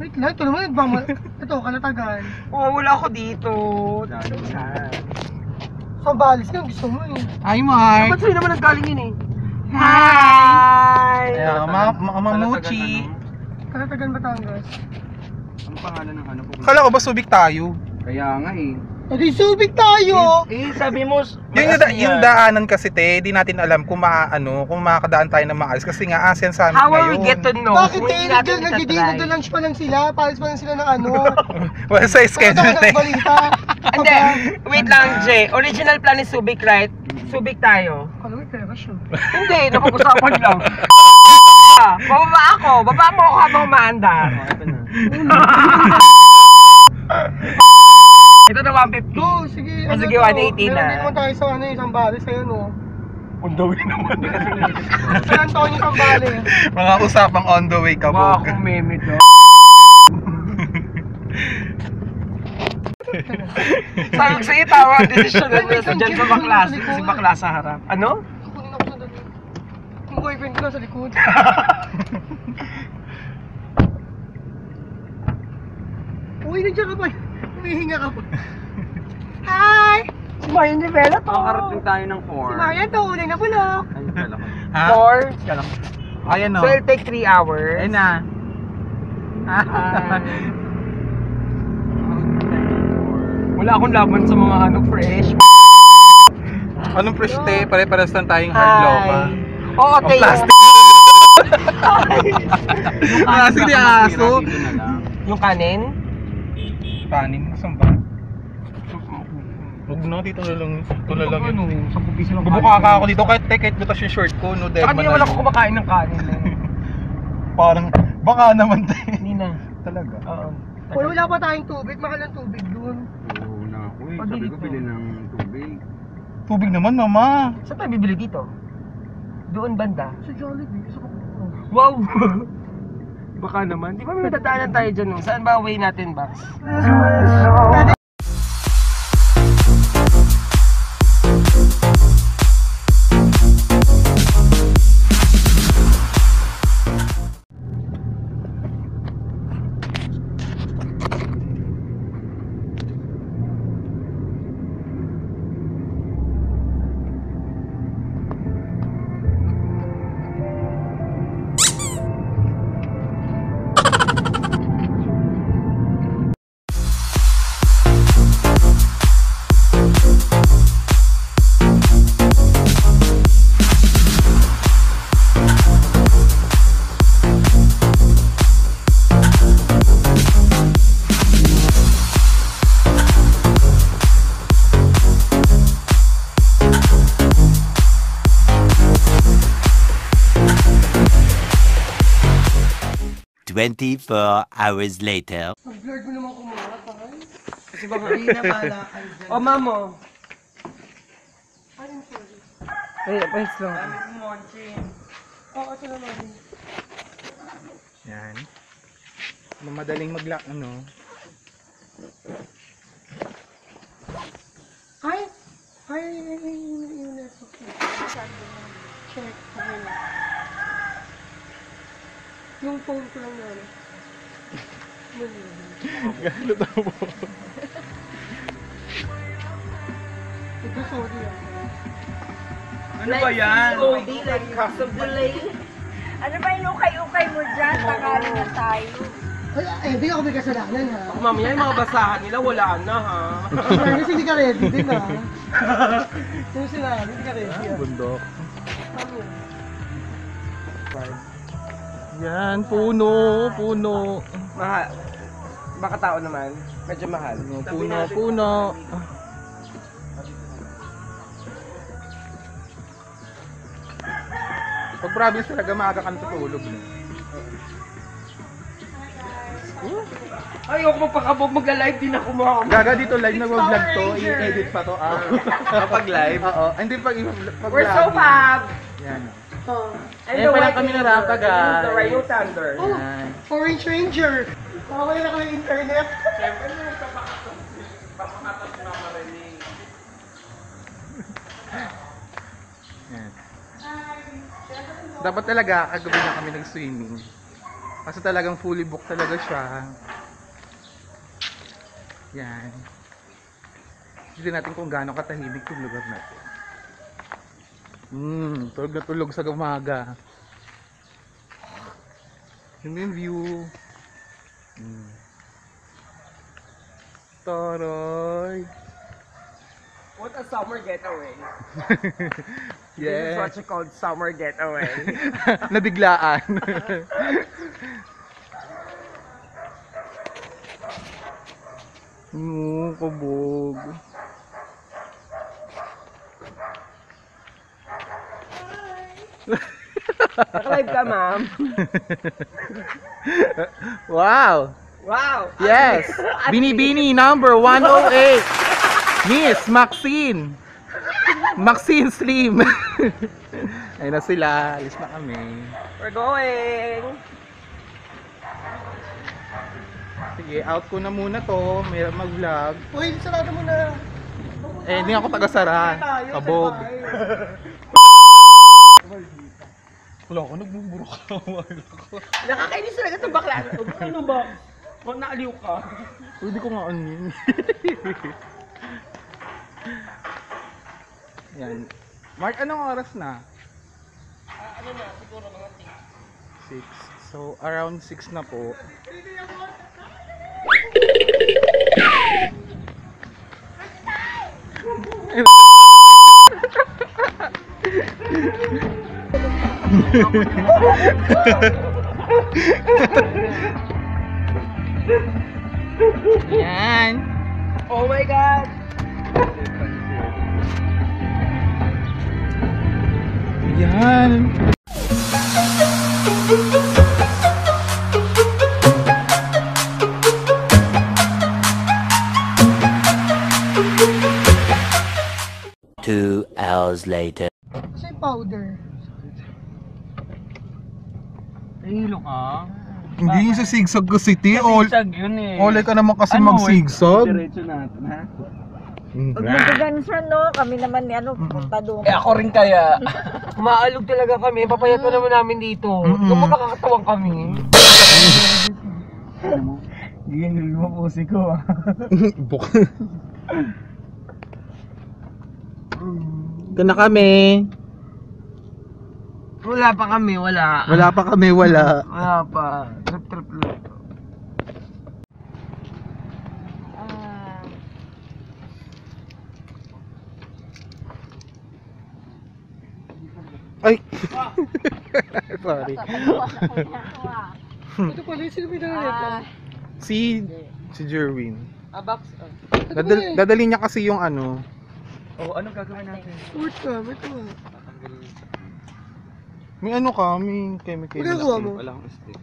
Wait lang, ito naman nagbangon. Ito, kalatagan. Oo, wala ako dito. Dalo saan? Kabalis so, na gusto mo eh. Hi, Mark! Ba't sa'yo naman naggaling yun eh? Hi! Ayan, mamuchi. Kalatagan Batangas. Ano pangalan ng ano po? Kala ko ba Subic tayo? Kaya nga eh. Ay, Subic tayo! Eh, sabi mo... Yung daanan kasi, te, di natin alam kung maaano, kung makakadaan tayo ng maalis. Kasi nga, ASEAN Summit ngayon. How are we get to know? Bakit, te, nagdi-lunch pa lang sila, palis pa lang sila ng ano. Well, sa schedule, te. And then, wait lang, Jay. Original plan is Subic, right? Subic tayo. Kala mo, pera siya. Hindi, napag-usapan lang. Bababa ako. Baba mo ako habang umaandar. Ito na. Ito na 150. Oo, sige. O sige, 180 na. Meron din mo tayo sa ano yung Sambales sa'yo, no? On the way naman. Saan taon yung Sambales? Mga usapang on the way ka, Bog. Mga kumeme to. Sabi ko sa'yo, tawa ang decision na dyan sa baklas. Si baklas sa harap. Ano? Kukunin ako sa doon. Yung boyfriend ko lang sa likod. Uy, nandiyan ka pa. Humihinga ka po. Hi! Si Mayan Rivera to. Makakarating tayo ng 4. Si Mayan to, unay na bulok. Ayun, kala ko. 4? Kala ko. Ayan o. So it'll take 3 hours. Ayun na. Wala akong laban sa mga ano fresh. Anong fresh te? Pare-pares lang tayong hard loba. Oo, te. O plastic. Yung plastic ni aso. Yung kanin? Kanin, saan ba? Huwag na, dito lang. Tulalang yun. Bubuka ka ako dito kahit butas yung short ko. Saka hindi naman ako kumakain ng kanin. Parang, baka naman tayo. Hindi na. Talaga? Oo. Wala pa tayong tubig. Mahal ang tubig doon. Oo na ako eh. Sabi ko bili ng tubig. Tubig naman, mama. Saan tayo bibili dito? Doon banda? Sa Jollibee. Wow! Baka naman, di ba may matatahanan tayo dyan nung? Saan ba way natin ba? Later. Pag-blurred mo naman kumura, pahal. Kasi baka rin na pala kayo dyan. O, mamo. Ay, I'm sorry. Ay, pahis lang. Damit mo, Monching. Oo, ito naman. Yan. Madaling mag-lock, ano. Ay! Ay, yun na. Check. Yung phone ko lang naman. Gano'n daw po. Ito, Saudi lang. Ano ba yan? Saudi, like cost of the lane. Ano ba yung ukay-ukay mo dyan? Tagalin na tayo. Wala, eh, di ako may kasalanan ha. Mamaya yung mga basahan nila, wala na ha. Sinanis, hindi ka ready din ha. Sinanis, hindi ka ready ha. Bundok. Bye. Yan, puno, puno. Mahal. Baka tao naman, medyo mahal. Puno, puno, puno. Pag province talaga, maaga kang tutulog. Ayoko magpakabog, magla-live din ako mo. Gaga dito live na vlog to, i-edit pa to. Kapag live? Oo, hindi pag-vlog. We're so fab! Yan. Oh. And the white kami narata, guys. The Rayo Thunder. Oh, Orange Ranger. Okay na kami internet. Siyempre na ito pakakatas na marinig. Dapat talaga kagabi na kami nag-swimming. Kasi talagang fully booked talaga siya. Yan. Tignan natin kung gaano katahimik yung lugar natin. Tulog na tulog sa umaga. Yung view. Toroy. What a summer getaway. Yes. This is what you call summer getaway. Nabiglaan. Kabog. Naka-live ka, ma'am. Wow. Wow. Yes. Binibini number 108. Miss Maxine. Maxine Slim. Ayun na sila. Alis na kami. We're going. Sige, out ko na muna to. May mag-vlog. Uy, sarado mo na. Eh, hindi ako taga-sara. Kabog. Wala ko, nagbuburok ka. Nakakainis talaga itong bakla. Ano ba? Kung naaliw ka. Pwede ko nga on yun. Yan. Mark, anong oras na? Ano na, siguro mga 6. 6. So, around 6 na po. Yan. Oh my God. Yan. Two hours later. Shea powder. Hilo ka? Hindi yung sa sigsag ko city. Sigsag yun eh. Olay ka naman kasi ano, magsigsag. Diretso natin ha? Huwag magagano siya no. Kami naman ano, punta doon. Eh ako rin kaya. Maalog talaga kami. Papayat ko naman namin dito. Huwag mo makakatawang kami. Ganun mo pusi ko ah. Ito na kami. Wala pa kami, wala. Wala pa kami, wala. Wala pa. Trip lang ito. Ay! Sorry. Ito pala yung sinubinahan. Si Jerwin. Box. Dadali niya kasi yung ano. Oo, anong gagawin natin? Sport ka, may ito. May ano ka, may chemical na stick. Wala akong stick.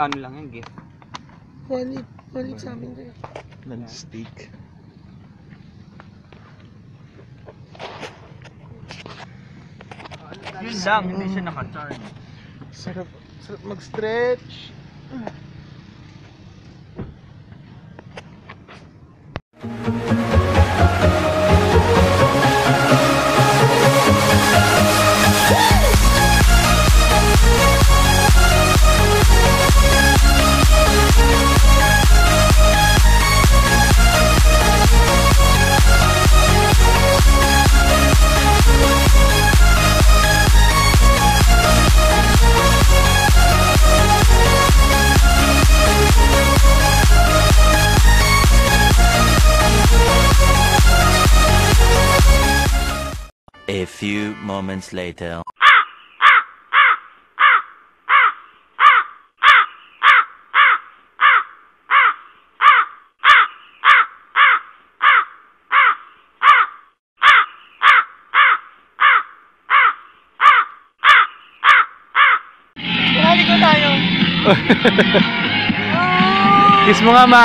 Ano lang yung gift. Walit sa amin rin. Nag-stick. Yun lang, hindi siya naka-charge. Sarap mag-stretch. A few moments later. Kiss mo nga ma.